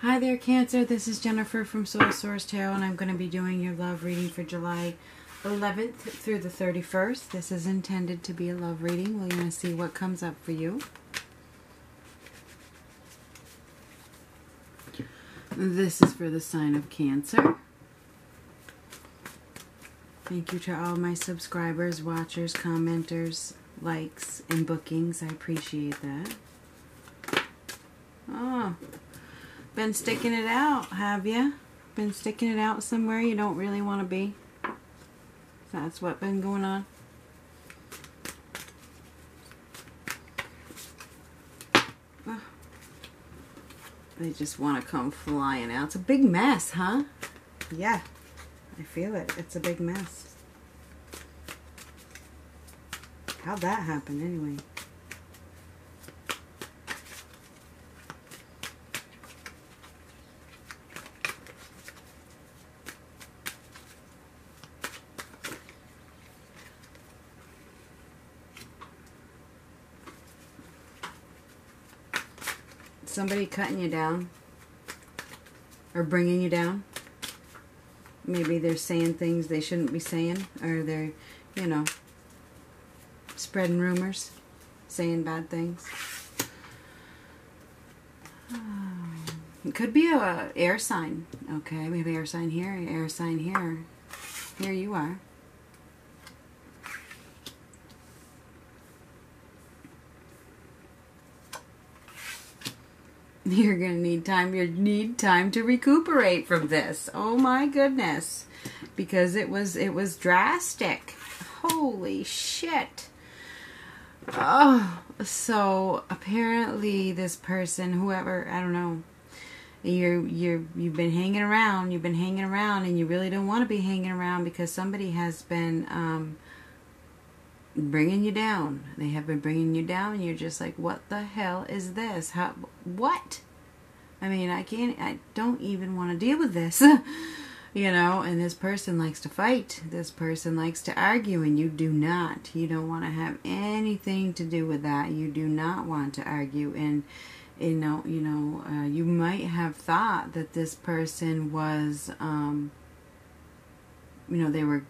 Hi there, Cancer. This is Jennifer from Soul Source Tarot, and I'm going to be doing your love reading for July 11th through the 31st. This is intended to be a love reading. We're going to see what comes up for you. This is for the sign of Cancer. Thank you to all my subscribers, watchers, commenters, likes, and bookings. I appreciate that. Oh. Been sticking it out, have you? Been sticking it out somewhere you don't really want to be? That's what's been going on. Oh. They just want to come flying out. It's a big mess, huh? Yeah, I feel it. It's a big mess. How'd that happen anyway? Somebody cutting you down or bringing you down. Maybe they're saying things they shouldn't be saying, or they're, you know, spreading rumors, saying bad things. It could be a air sign. Okay, we have air sign here, air sign here. Here you are. You're going to need time. You need time to recuperate from this. Oh my goodness. Because it was drastic. Holy shit. Oh, so apparently this person, whoever, I don't know. You've been hanging around, and you really don't want to be hanging around, because somebody has been bringing you down. They have been bringing you down. You're just like, what the hell is this? How? What? I mean, I don't even want to deal with this. You know, and this person likes to fight. This person likes to argue, and you do not. You don't want to have anything to do with that. You do not want to argue. And, you might have thought that this person was, they were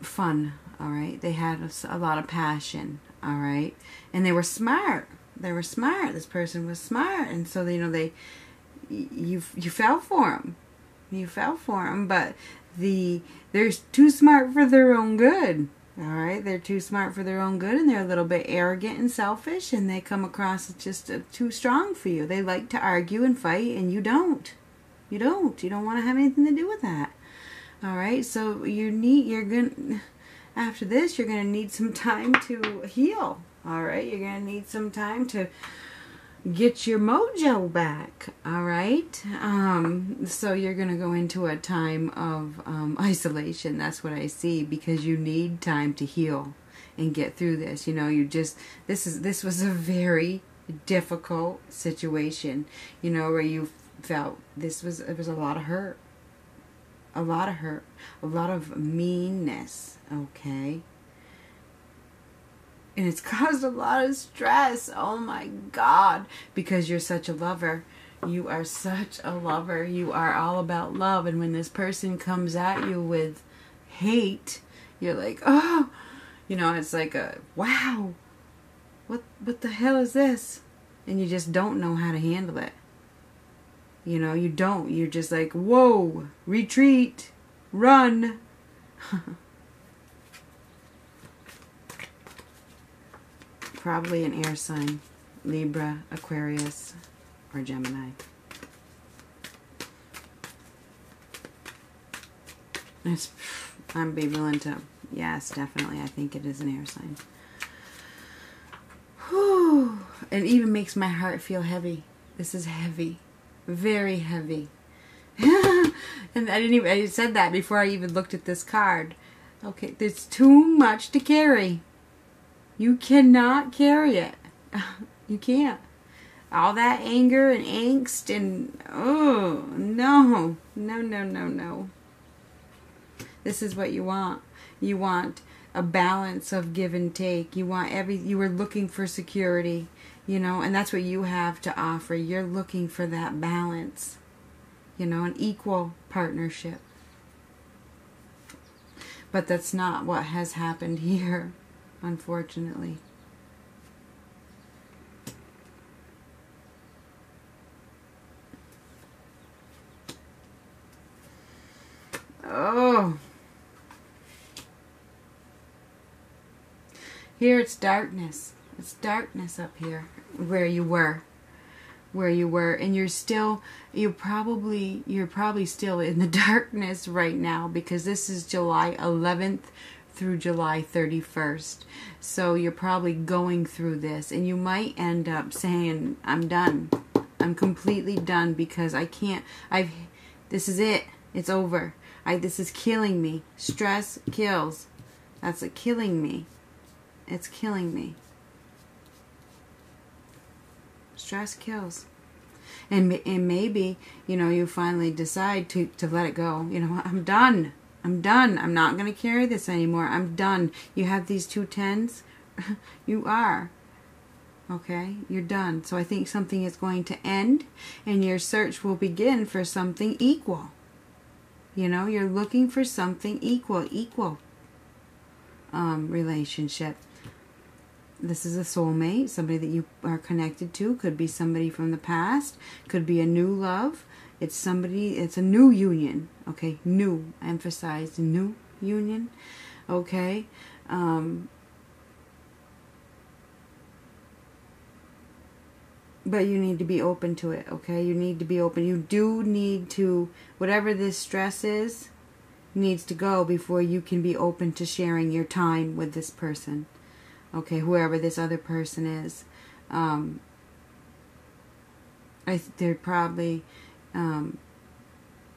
fun, all right? They had a lot of passion, all right? And they were smart. This person was smart. And so, you fell for them. But they're too smart for their own good, all right? They're too smart for their own good, and they're a little bit arrogant and selfish, and they come across just too strong for you. They like to argue and fight, and you don't. You don't want to have anything to do with that. All right, so after this, you're going to need some time to heal. All right, you're going to need some time to get your mojo back. All right, so you're going to go into a time of isolation. That's what I see, because you need time to heal and get through this. You know, this was a very difficult situation. You know, where you felt it was a lot of hurt. A lot of hurt, a lot of meanness, okay? And it's caused a lot of stress, oh my God, because you're such a lover. You are such a lover. You are all about love. And when this person comes at you with hate, you're like, oh, you know, it's like a, wow, what the hell is this? And you just don't know how to handle it. You know, you don't. You're just like, whoa, retreat, run. Probably an air sign, Libra, Aquarius, or Gemini. I'd be willing to, yes, definitely. I think it is an air sign. Whew. It even makes my heart feel heavy. This is heavy. Very heavy. And I said that before I even looked at this card. Okay, there's too much to carry. You cannot carry it. You can't. All that anger and angst and, oh, no. No, no, no, no. This is what you want. You want a balance of give and take. You were looking for security. you know, and that's what you have to offer. You're looking for that balance, you know, an equal partnership. But that's not what has happened here, unfortunately. Oh. Here it's darkness. It's darkness up here where you were. And you're still, you're probably still in the darkness right now, because this is July 11th through July 31st. So you're probably going through this, and you might end up saying, I'm done. I'm completely done, because I can't, this is it. It's over. This is killing me. Stress kills. That's it, killing me. It's killing me. Stress kills. And maybe, you know, you finally decide to let it go. You know, I'm done. I'm done. I'm not going to carry this anymore. I'm done. You have these 2 tens. You are. Okay? You're done. So I think something is going to end, and your search will begin for something equal. You know, you're looking for something equal. Relationship. This is a soulmate, somebody that you are connected to. Could be somebody from the past. Could be a new love. It's somebody, it's a new union. Okay, new. I emphasized new union. Okay. But you need to be open to it, okay? You need to be open. You do need to, whatever this stress is, needs to go before you can be open to sharing your time with this person. Okay, whoever this other person is, they're probably,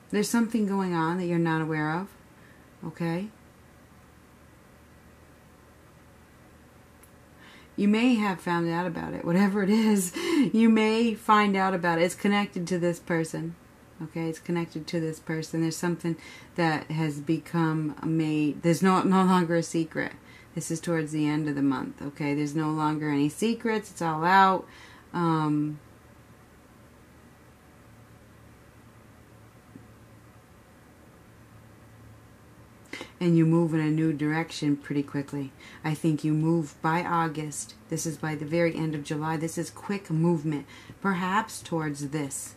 there's something going on that you're not aware of, okay? You may have found out about it, whatever it is, you may find out about it. It's connected to this person, okay? It's connected to this person. There's something that has become made, there's no longer a secret. This is towards the end of the month, okay? There's no longer any secrets. It's all out. And you move in a new direction pretty quickly. I think you move by August. This is by the very end of July. This is quick movement, perhaps towards this.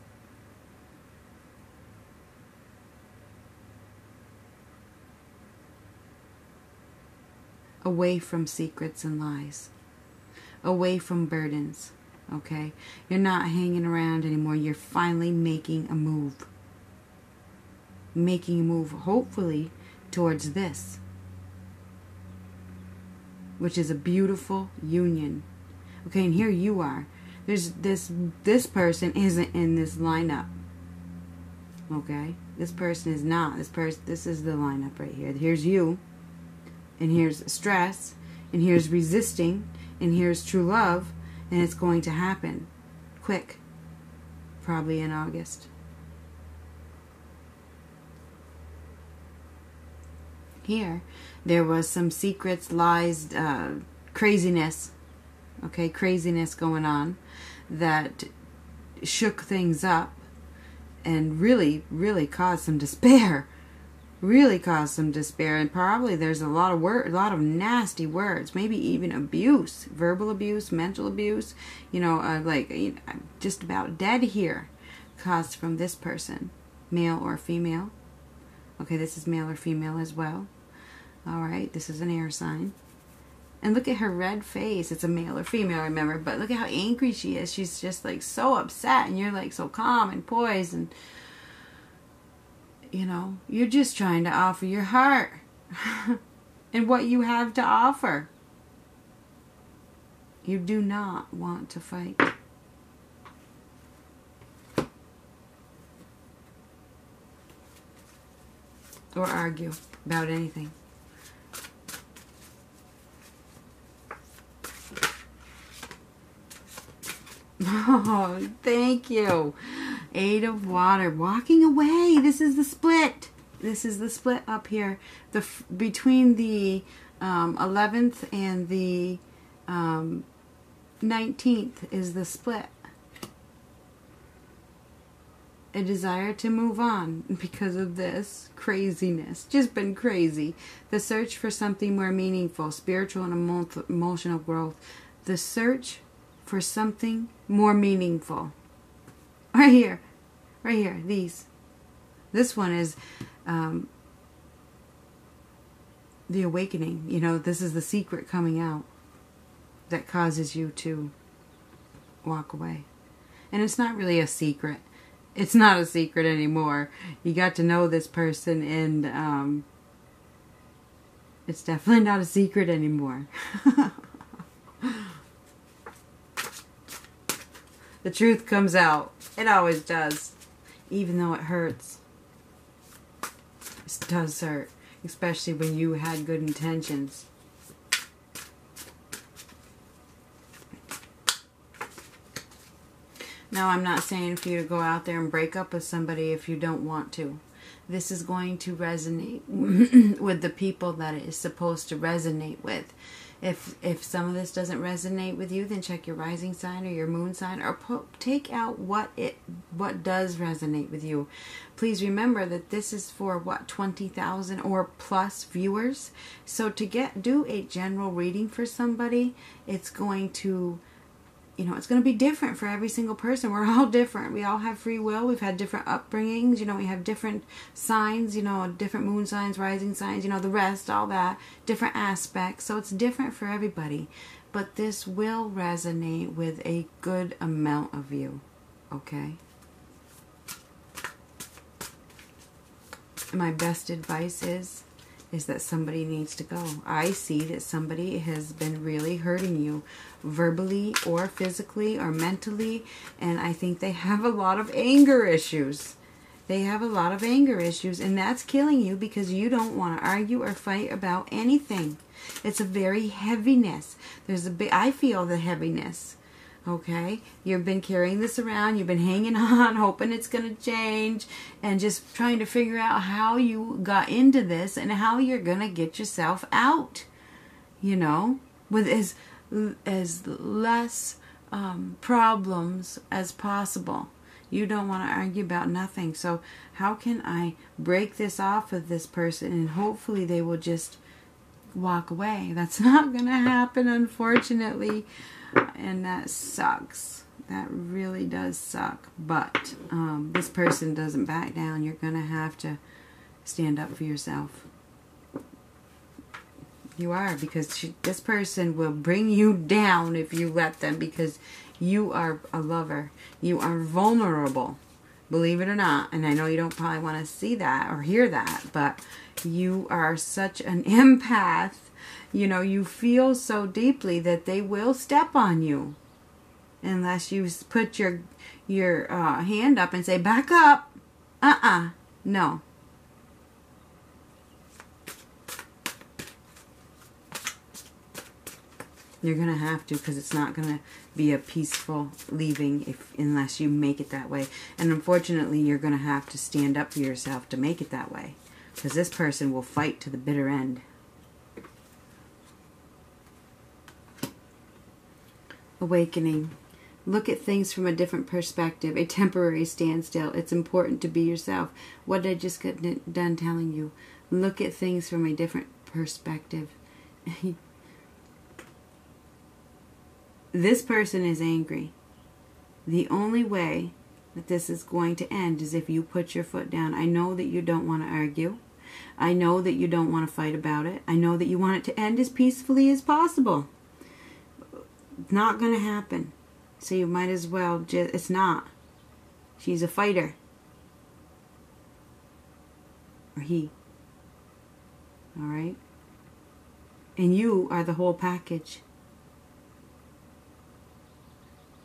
Away from secrets and lies, away from burdens, okay? You're not hanging around anymore. You're finally making a move. Making a move, hopefully, towards this, which is a beautiful union, okay? And here you are. There's this person isn't in this lineup, okay? This person is not. This is the lineup right here. Here's you. And here's stress, and here's resisting, and here's true love, and it's going to happen quick, probably in August. Here, there was some secrets, lies, craziness, okay, craziness going on that shook things up and really, really caused some despair. Really caused some despair, and probably there's a lot of nasty words, maybe even abuse, verbal abuse, mental abuse, you know, like, you know, I'm just about dead here, caused from this person, male or female. Okay, this is male or female as well. All right, this is an air sign. And look at her red face. It's a male or female, remember, but look at how angry she is. She's just like so upset, and you're like so calm and poised, and you know, you're just trying to offer your heart and what you have to offer. You do not want to fight. Or argue about anything. Oh, thank you. 8 of water, walking away. This is the split. This is the split up here, between the 11th and the 19th is the split. A desire to move on because of this craziness. Just been crazy. The search for something more meaningful, spiritual and emotional growth. The search for something more meaningful. Right here. Right here. These. This one is the awakening. You know, this is the secret coming out that causes you to walk away. And it's not really a secret. It's not a secret anymore. You got to know this person, and it's definitely not a secret anymore. The truth comes out. It always does. Even though it hurts. It does hurt. Especially when you had good intentions. Now, I'm not saying for you to go out there and break up with somebody if you don't want to. This is going to resonate with the people that it is supposed to resonate with. If some of this doesn't resonate with you, then check your rising sign or your moon sign, or take out what does resonate with you. Please remember that this is for what, 20,000 or plus viewers. So to do a general reading for somebody, it's going to, you know, it's going to be different for every single person. We're all different. We all have free will. We've had different upbringings. You know, we have different signs, you know, different moon signs, rising signs, you know, the rest, all that, different aspects. So it's different for everybody. But this will resonate with a good amount of you. Okay? My best advice is that somebody needs to go. I see that somebody has been really hurting you verbally or physically or mentally, and I think they have a lot of anger issues. They have a lot of anger issues, and that's killing you because you don't want to argue or fight about anything. It's a very heaviness. There's a big, I feel the heaviness. Okay, you've been carrying this around, you've been hanging on, hoping it's going to change, and just trying to figure out how you got into this and how you're going to get yourself out, you know, with as less problems as possible. You don't want to argue about nothing. So how can I break this off of this person, and hopefully they will just walk away? That's not going to happen, unfortunately. And that sucks. That really does suck. But this person doesn't back down. You're going to have to stand up for yourself. You are, because this person will bring you down if you let them, because you are a lover. You are vulnerable, believe it or not. And I know you don't probably want to see that or hear that, but you are such an empath. You know, you feel so deeply that they will step on you unless you put your hand up and say, back up. No. You're going to have to, because it's not going to be a peaceful leaving unless you make it that way. And unfortunately, you're going to have to stand up for yourself to make it that way, because this person will fight to the bitter end. Awakening. Look at things from a different perspective. A temporary standstill. It's important to be yourself. What did I just get done telling you? Look at things from a different perspective. This person is angry. The only way that this is going to end is if you put your foot down. I know that you don't want to argue. I know that you don't want to fight about it. I know that you want it to end as peacefully as possible. Not going to happen. So you might as well just, it's not. She's a fighter. Or he. Alright? And you are the whole package.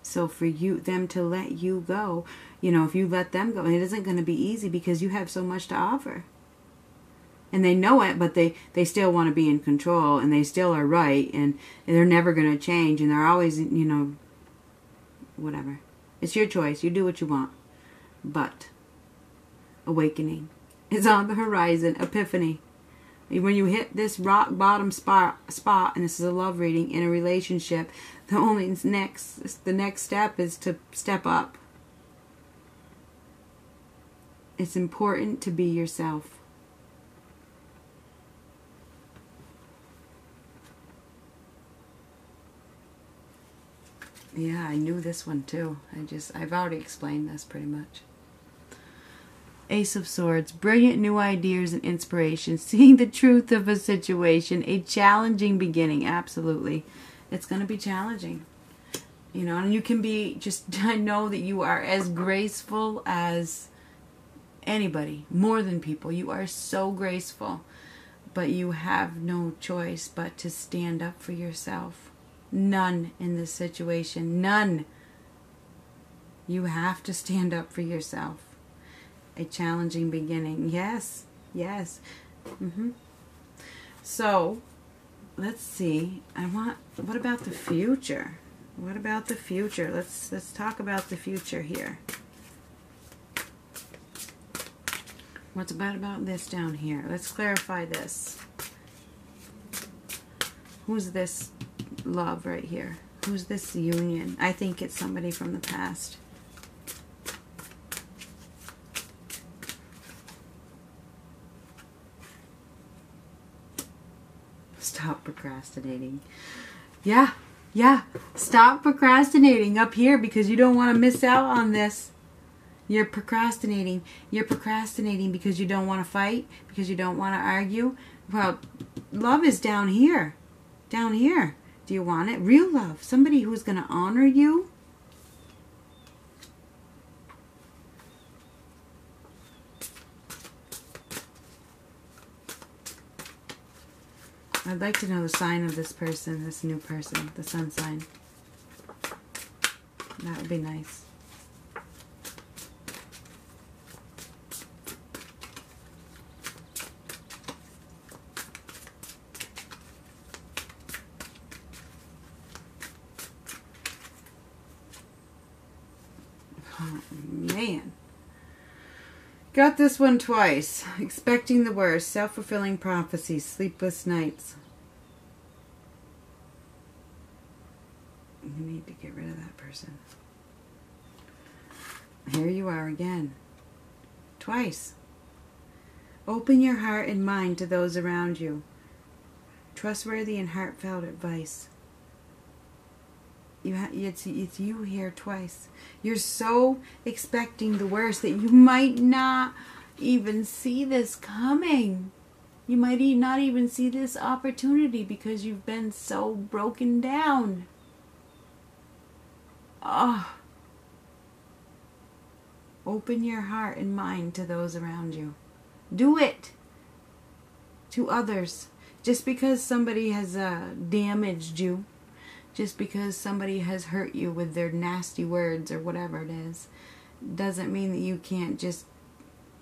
So for them to let you go, you know, if you let them go, it isn't going to be easy because you have so much to offer. And they know it, but they still want to be in control, and they still are right, and they're never going to change, and they're always, you know, whatever. It's your choice. You do what you want. But awakening is on the horizon. Epiphany. When you hit this rock bottom spot, and this is a love reading, in a relationship, the next step is to step up. It's important to be yourself. Yeah, I knew this one too. I've already explained this pretty much. Ace of Swords, brilliant new ideas and inspiration, seeing the truth of a situation, a challenging beginning. Absolutely. It's going to be challenging. You know, and you can be just, I know that you are as graceful as anybody, more than people. You are so graceful, but you have no choice but to stand up for yourself. None in this situation. None. You have to stand up for yourself. A challenging beginning. Yes. Yes. So, let's see. What about the future? What about the future? Let's talk about the future here. What's about this down here? Let's clarify this. Who's this love right here? Who's this union? I think it's somebody from the past. Stop procrastinating. Yeah, yeah. Stop procrastinating up here because you don't want to miss out on this. You're procrastinating. You're procrastinating because you don't want to fight, because you don't want to argue. Well, love is down here. Down here. Do you want it? Real love. Somebody who's going to honor you. I'd like to know the sign of this person, this new person, the sun sign. That would be nice. Oh, man. Got this one twice. Expecting the worst. Self-fulfilling prophecies. Sleepless nights. You need to get rid of that person. Here you are again. Twice. Open your heart and mind to those around you. Trustworthy and heartfelt advice. It's you here twice. You're so expecting the worst that you might not even see this coming. You might not even see this opportunity because you've been so broken down. Oh. Open your heart and mind to those around you. Do it to others. Just because somebody has damaged you, just because somebody has hurt you with their nasty words or whatever it is, doesn't mean that you can't just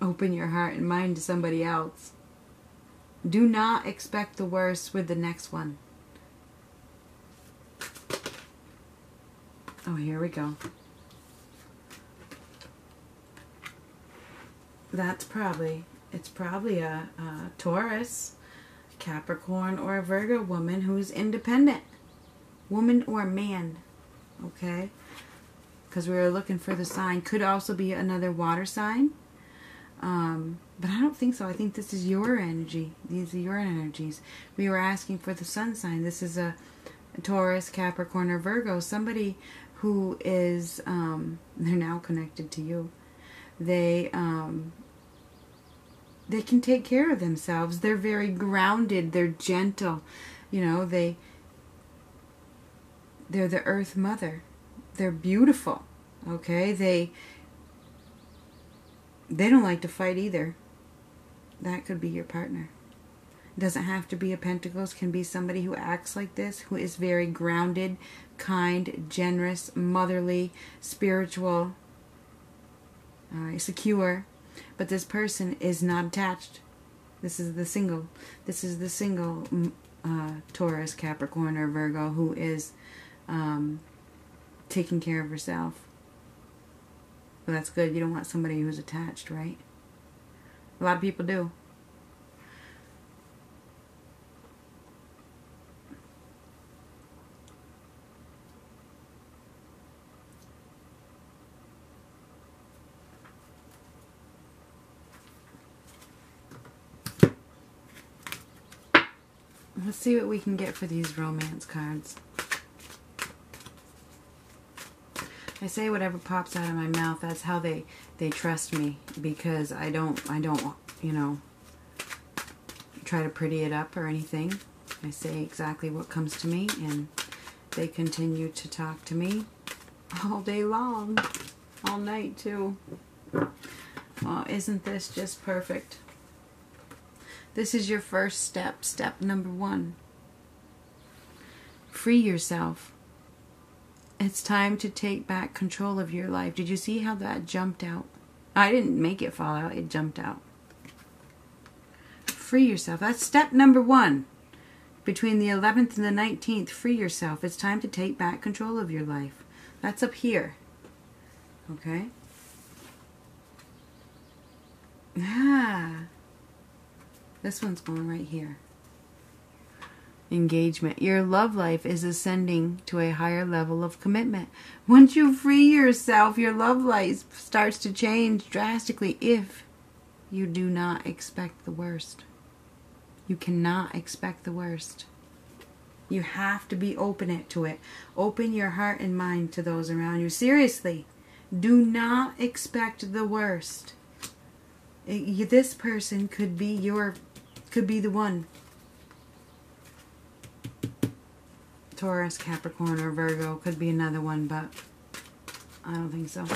open your heart and mind to somebody else. Do not expect the worst with the next one. Oh, here we go. That's probably, it's probably a Taurus, Capricorn, or a Virgo woman who's independent. Woman or man, okay? Because we were looking for the sign. Could also be another water sign. But I don't think so. I think this is your energy. These are your energies. We were asking for the sun sign. This is a Taurus, Capricorn, or Virgo. Somebody who is, they're now connected to you. They can take care of themselves. They're very grounded. They're gentle. You know, they're the earth mother. They're beautiful. Okay? They don't like to fight either. That could be your partner. It doesn't have to be a Pentacles. It can be somebody who acts like this, who is very grounded, kind, generous, motherly, spiritual, secure. But this person is not attached. This is the single. This is the single Taurus, Capricorn, or Virgo who is taking care of herself. Well, that's good. You don't want somebody who's attached, right? A lot of people do. Let's see what we can get for these romance cards. I say whatever pops out of my mouth. That's how they trust me, because I don't, you know, try to pretty it up or anything. I say exactly what comes to me, and they continue to talk to me all day long, all night too. Well, isn't this just perfect? This is your first step, step number one. Free yourself. It's time to take back control of your life. Did you see how that jumped out? I didn't make it fall out. It jumped out. Free yourself. That's step number one. Between the 11th and the 19th, free yourself. It's time to take back control of your life. That's up here. Okay? Ah. This one's going right here. Engagement. Your love life is ascending to a higher level of commitment. Once you free yourself, your love life starts to change drastically if you do not expect the worst. You cannot expect the worst. You have to be open to it. Open your heart and mind to those around you. Seriously, do not expect the worst. This person could be the one. Taurus, Capricorn, or Virgo could be another one, but I don't think so.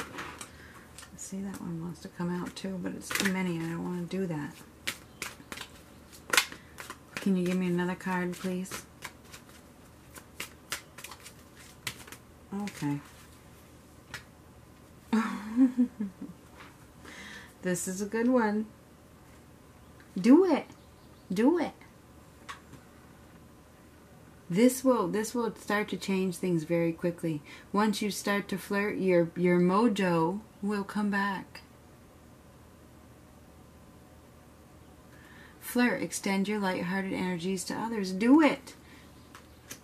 See, that one wants to come out too, but it's too many. I don't want to do that. Can you give me another card, please? Okay. This is a good one. Do it. Do it. This will start to change things very quickly. Once you start to flirt, your mojo will come back. Flirt. Extend your lighthearted energies to others. Do it.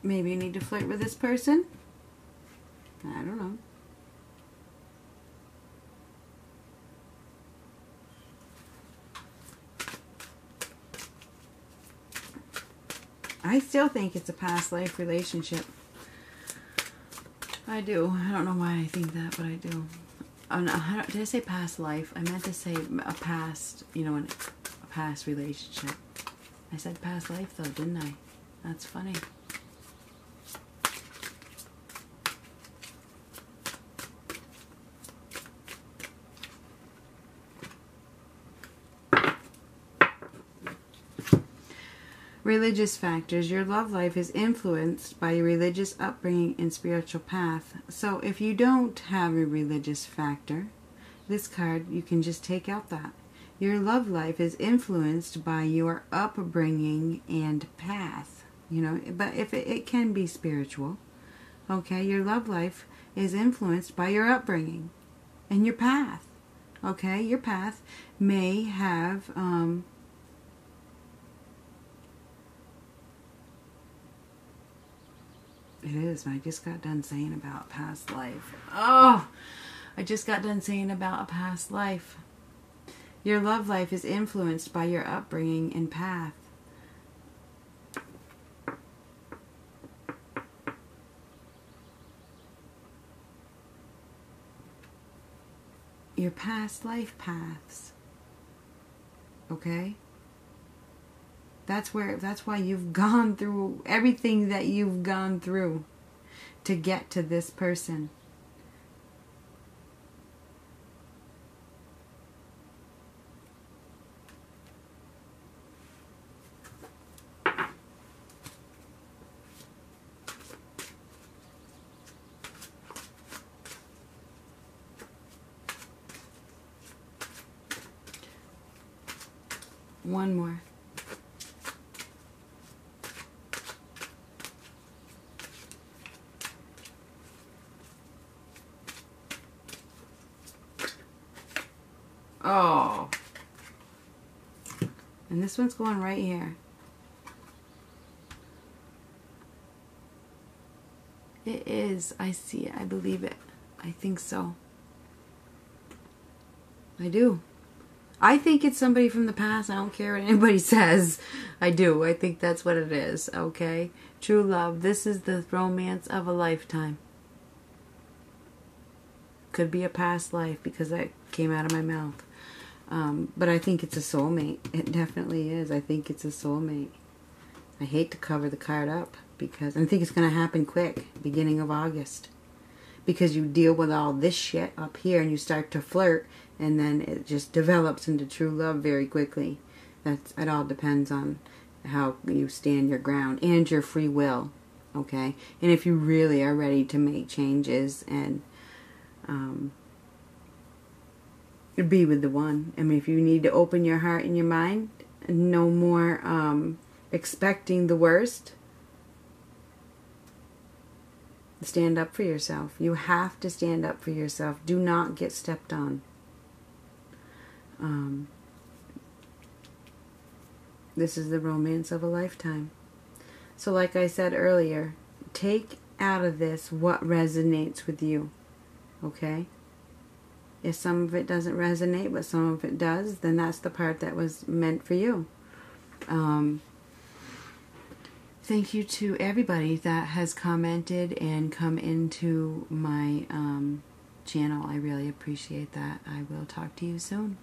Maybe you need to flirt with this person. I don't know. I still think it's a past life relationship. I do. I don't know why I think that, but I do. Oh, no, did I say past life? I meant to say a past, you know, a past relationship. I said past life, though, didn't I? That's funny. Religious factors. Your love life is influenced by your religious upbringing and spiritual path. So if you don't have a religious factor, this card, you can just take out that. Your love life is influenced by your upbringing and path. You know, but if it can be spiritual. Okay, your love life is influenced by your upbringing and your path. Okay, your path may have... It is. I just got done saying about past life. Oh, I just got done saying about a past life. Your love life is influenced by your upbringing and path. Your past life paths. Okay? That's why you've gone through everything that you've gone through to get to this person. One more. Oh, and this one's going right here. It is. I see it. I believe it. I think so. I do. I think it's somebody from the past. I don't care what anybody says. I do. I think that's what it is, okay? True love. This is the romance of a lifetime. Could be a past life because that came out of my mouth. But I think it's a soulmate. It definitely is. I think it's a soulmate. I hate to cover the card up because I think it's going to happen quick, beginning of August. Because you deal with all this shit up here and you start to flirt, and then it just develops into true love very quickly. It all depends on how you stand your ground and your free will, okay? And if you really are ready to make changes and be with the one. I mean, if you need to open your heart and your mind, no more expecting the worst. Stand up for yourself. You have to stand up for yourself. Do not get stepped on. This is the romance of a lifetime. So like I said earlier, take out of this what resonates with you, okay? If some of it doesn't resonate, but some of it does, then that's the part that was meant for you. Thank you to everybody that has commented and come into my channel. I really appreciate that. I will talk to you soon.